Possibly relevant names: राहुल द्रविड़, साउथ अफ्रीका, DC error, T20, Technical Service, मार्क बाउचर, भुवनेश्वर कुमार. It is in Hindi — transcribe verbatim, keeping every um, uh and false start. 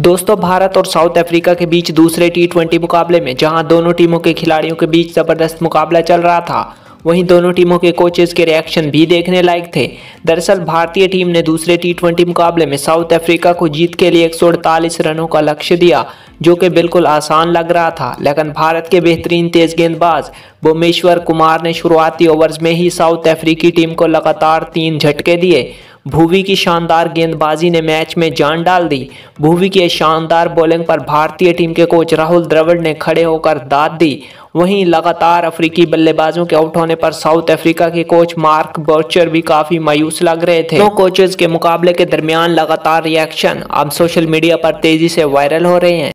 दोस्तों भारत और साउथ अफ्रीका के बीच दूसरे टी ट्वेंटी मुकाबले में जहां दोनों टीमों के खिलाड़ियों के बीच जबरदस्त मुकाबला चल रहा था, वहीं दोनों टीमों के कोचेस के रिएक्शन भी देखने लायक थे। दरअसल भारतीय टीम ने दूसरे टी ट्वेंटी मुकाबले में साउथ अफ्रीका को जीत के लिए एक सौ अड़तालीस रनों का लक्ष्य दिया, जो कि बिल्कुल आसान लग रहा था, लेकिन भारत के बेहतरीन तेज गेंदबाज भुवनेश्वर कुमार ने शुरुआती ओवर्स में ही साउथ अफ्रीकी टीम को लगातार तीन झटके दिए। भुवी की शानदार गेंदबाजी ने मैच में जान डाल दी। भुवी की शानदार बॉलिंग पर भारतीय टीम के कोच राहुल द्रविड़ ने खड़े होकर दाद दी। वहीं लगातार अफ्रीकी बल्लेबाजों के आउट होने पर साउथ अफ्रीका के कोच मार्क बाउचर भी काफी मायूस लग रहे थे। दोनों कोचेज के मुकाबले के दरमियान लगातार रिएक्शन अब सोशल मीडिया पर तेजी से वायरल हो रहे हैं।